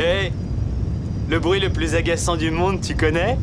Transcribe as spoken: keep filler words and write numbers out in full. Hé, hey, le bruit le plus agaçant du monde, tu connais ?